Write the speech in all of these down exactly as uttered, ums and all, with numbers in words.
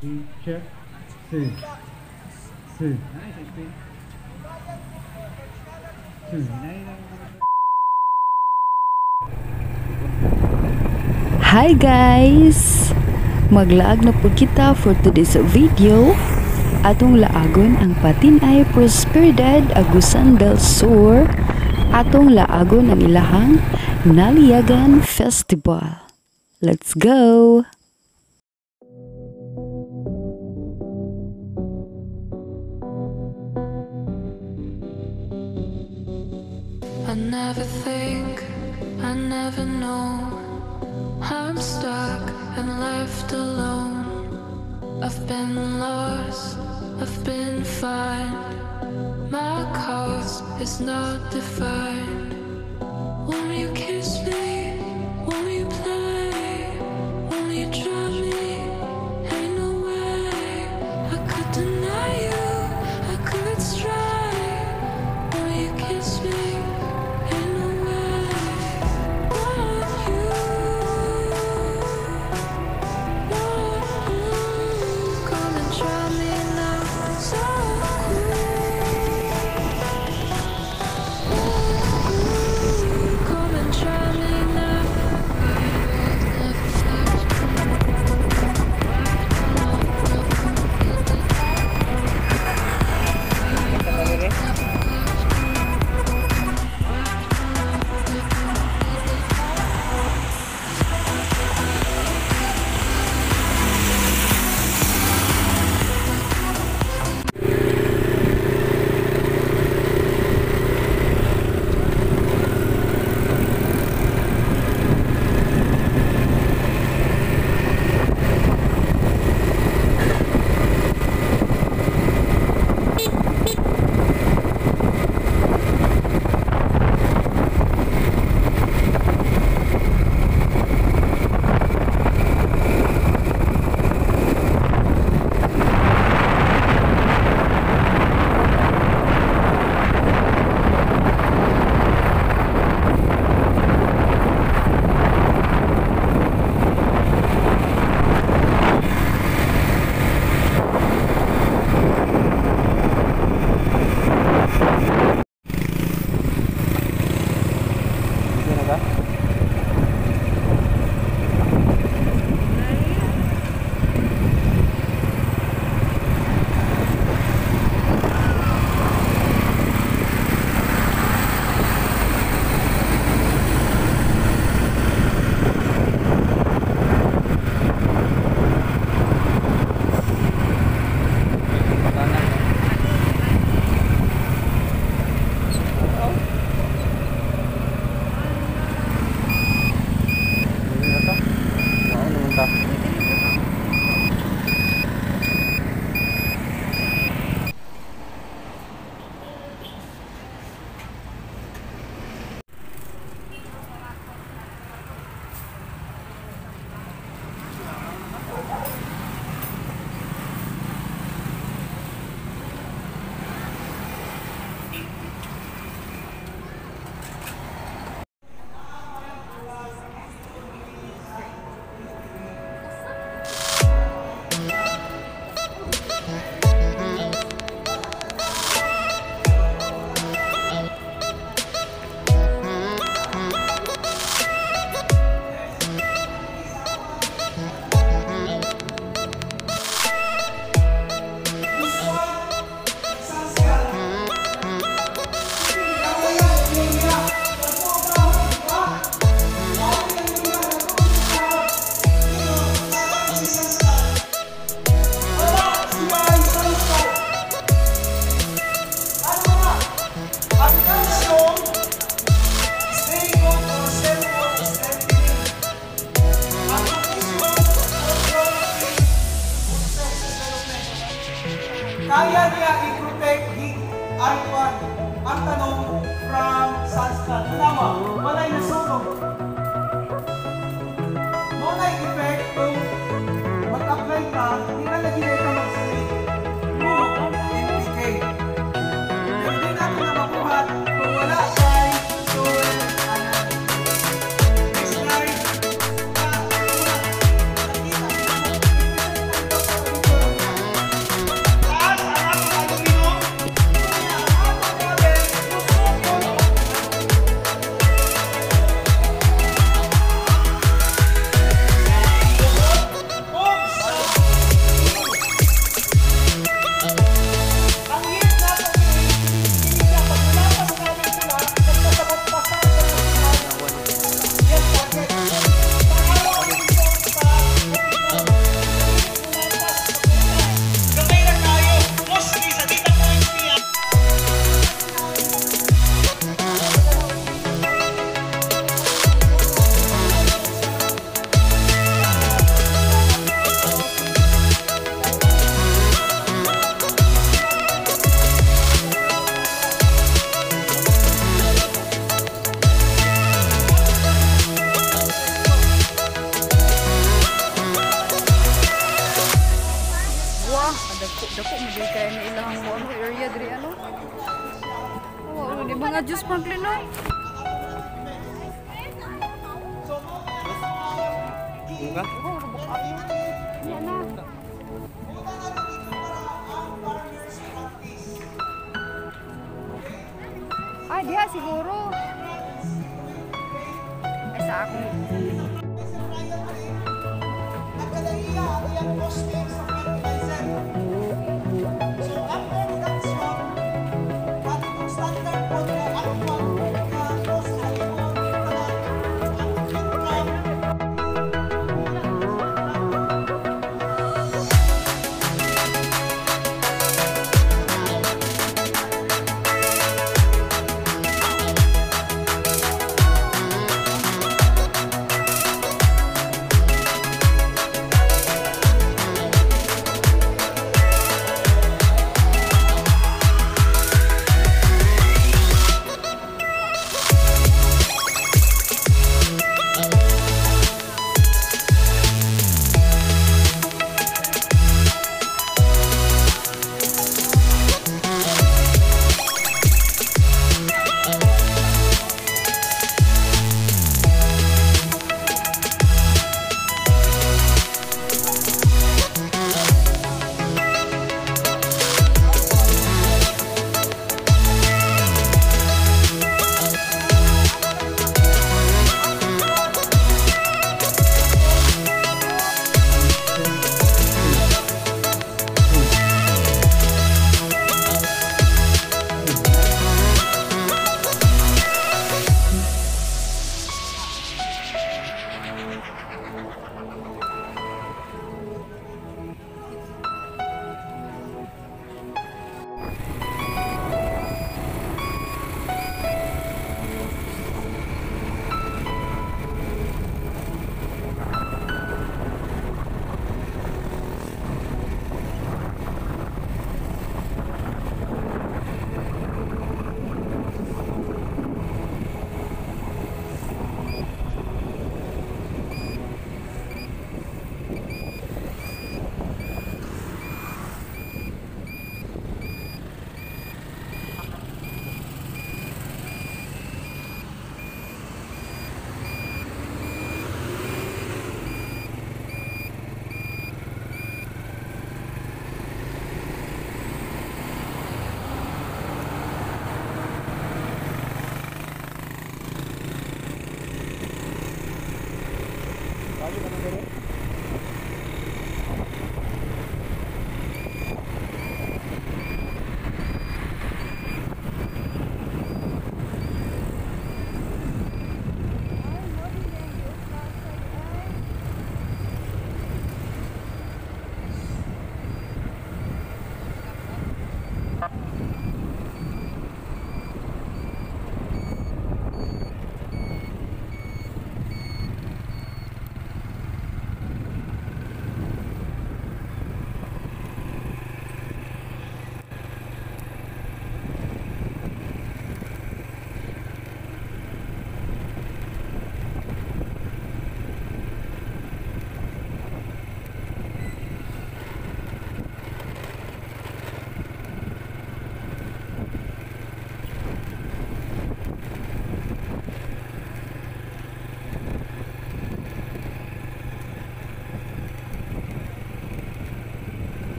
Y check. Sí. Sí. Hi guys! Maglaag na po kita for today's video. Atong laagon ang Patin-ay Prosperidad Agusan del Sur. Atong laagon ang ilahang Naliyagan Festival. Let's go! I never think, I never know how I'm stuck and left alone. I've been lost, I've been fine. My cause is not defined. Won't you kiss me? Won't you play? Won't you drive me? Ain't no way I could deny you, I could try. Won't you kiss me? Kaya niya i-protect ang ang tanong from Sanskrit. Tama, walay nasunog. Walay effect kung mag-apply ka, hindi na lagi na itanong sa iyo. Move, implicate. Hindi natin na makuha kung wala tayo. Next slide. Nakita mo. Nakita mo. ah, dako-dako magiging kayo na ilang mo ano area diri ano. Oh, di mga juice Franklin no. Bunga? Yan na. Ah, diha siguro. Ay, sa ako.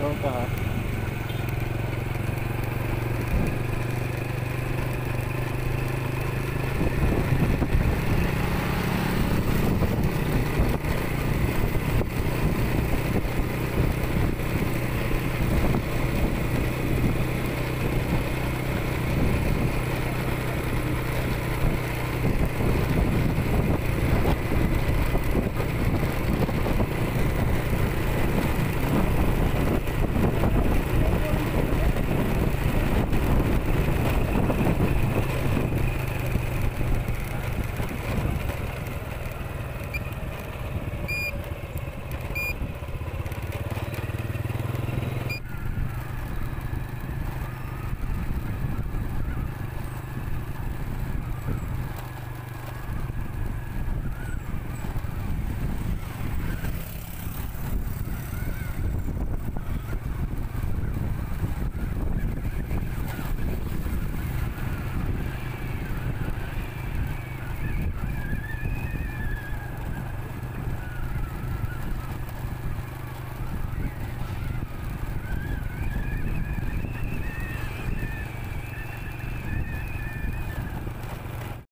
Joker.